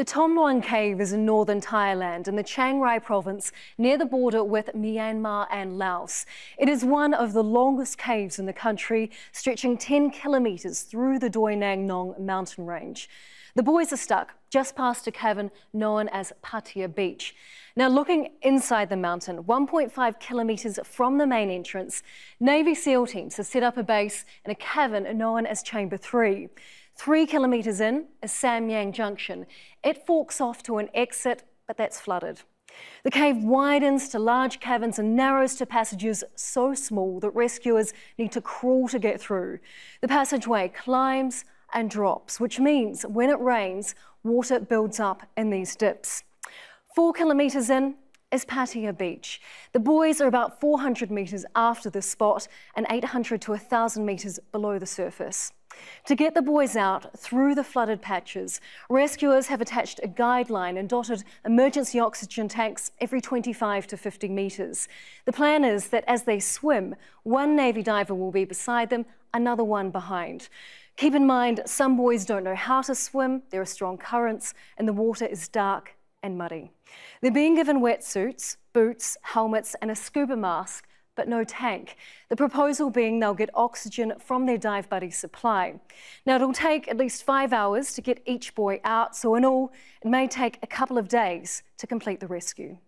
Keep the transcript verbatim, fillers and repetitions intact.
The Tham Luang Cave is in northern Thailand in the Chiang Rai province near the border with Myanmar and Laos. It is one of the longest caves in the country, stretching ten kilometres through the Doi Nang Nong mountain range. The boys are stuck just past a cavern known as Pattaya Beach. Now, looking inside the mountain, one point five kilometres from the main entrance, Navy SEAL teams have set up a base in a cavern known as Chamber three. Three kilometres in is Samyang Junction. It forks off to an exit, but that's flooded. The cave widens to large caverns and narrows to passages so small that rescuers need to crawl to get through. The passageway climbs and drops, which means when it rains, water builds up in these dips. Four kilometres in is Pattaya Beach. The buoys are about four hundred metres after this spot and eight hundred to one thousand metres below the surface. To get the boys out through the flooded patches, rescuers have attached a guideline and dotted emergency oxygen tanks every twenty-five to fifty metres. The plan is that as they swim, one Navy diver will be beside them, another one behind. Keep in mind, some boys don't know how to swim, there are strong currents, and the water is dark and muddy. They're being given wetsuits, boots, helmets, and a scuba mask, but no tank. The proposal being they'll get oxygen from their dive buddy supply. Now, it'll take at least five hours to get each boy out, so in all, it may take a couple of days to complete the rescue.